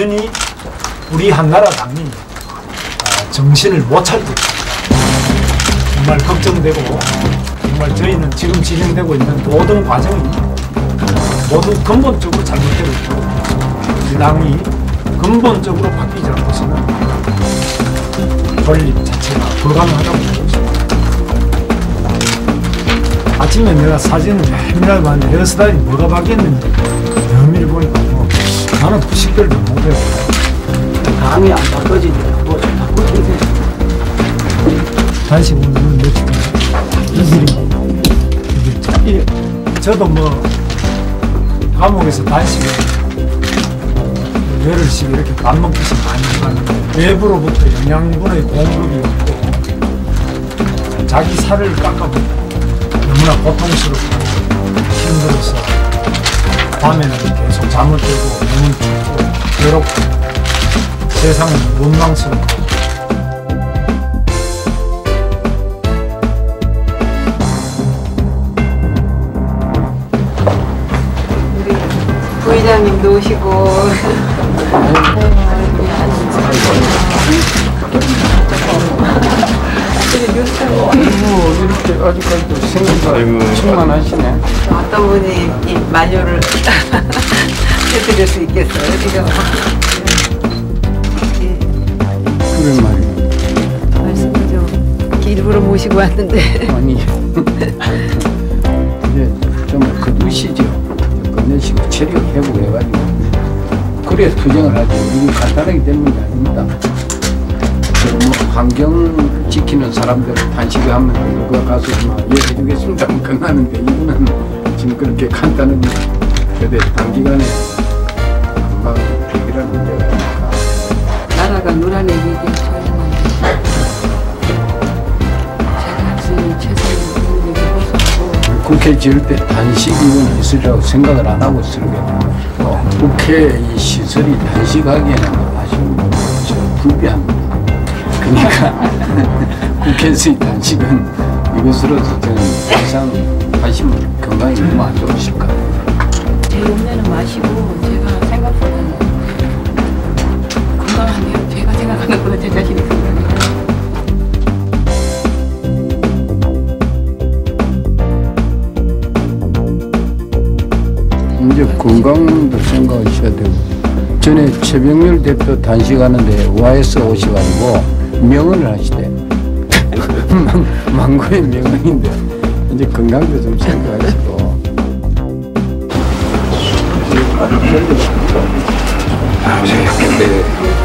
여전히 우리 한나라당이 정신을 못 차리고 있습니다. 정말 걱정되고 정말 저희는 지금 진행되고 있는 모든 과정이 모두 근본적으로 잘못되고 있고 우리 당이 근본적으로 바뀌지 않고서는 돌림 자체가 불가능하다고 생각합니다. 아침에 내가 사진을 맨날 봤는데 헤어스타일이 뭐가 바뀌었는지 여밀히 보니까 나는 90개를 못 해요. 당이 안 바꿔지니까 또 잘 바꿔지세요. 다시 오늘은 며칠 동안 저도 뭐 감옥에서 단식에 열흘씩 이렇게 밥 먹듯이 많이 하는데 외부로부터 영양분의 공급이 없고 자기 살을 깎아보고 너무나 고통스럽고 힘들어서 밤에는 계속 잠을 깨고 눈을 뜨고 괴롭고 세상은 원망스럽고 우리 부의장님도 오시고 이렇게 아직까지도 생각이 충만하시네. 어떤 분이 이 마녀를 해드릴 수 있겠어요, 지금? 그런 말이에요. 말씀을 좀 일부러 모시고 왔는데. 아니요. 이제 좀 거두시죠. 거두시고 체력 회복해가지고. 그래야 투쟁을 하죠. 이건 간단하게 되는 게 아닙니다. 환경 지키는 사람들 단식을 하면 누가 가서 이해해주겠습니다 그건 하는데 이분은 지금 그렇게 간단한 그런데 단기간에 금방 해결하는 문제가 있으니까 나라가 눈안에 이게 제가 지금 최선을 다하고 국회 지을 때 단식은 있으리라고 생각을 안 하고 쓰는 게 국회 이 시설이 단식하기에는 아쉬운 저 불비합니다. 그러니까 국회에서 이 단식은 이것으로서 저는 항상 관심 건강이 너무 안 좋으실 것 같아요. 제 음료는 마시고 제가 생각보다는 건강하네요. 제가 생각하는 것보다 제 자신이 건강해요. 이제 건강도 생각하셔야 되고 전에 최병렬 대표 단식하는데 와이스 오셔가지고 명언을 하시대. 망고의 명언인데 이제 건강도 좀 생각하시고. 아,